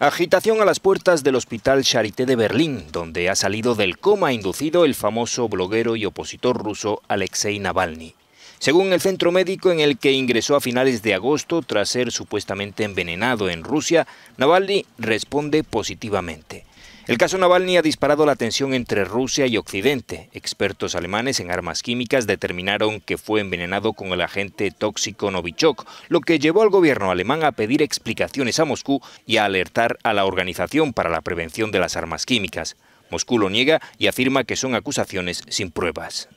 Agitación a las puertas del Hospital Charité de Berlín, donde ha salido del coma inducido el famoso bloguero y opositor ruso Alexei Navalni. Según el centro médico en el que ingresó a finales de agosto tras ser supuestamente envenenado en Rusia, Navalni responde positivamente. El caso Navalni ha disparado la tensión entre Rusia y Occidente. Expertos alemanes en armas químicas determinaron que fue envenenado con el agente tóxico Novichok, lo que llevó al gobierno alemán a pedir explicaciones a Moscú y a alertar a la Organización para la Prevención de las Armas Químicas. Moscú lo niega y afirma que son acusaciones sin pruebas.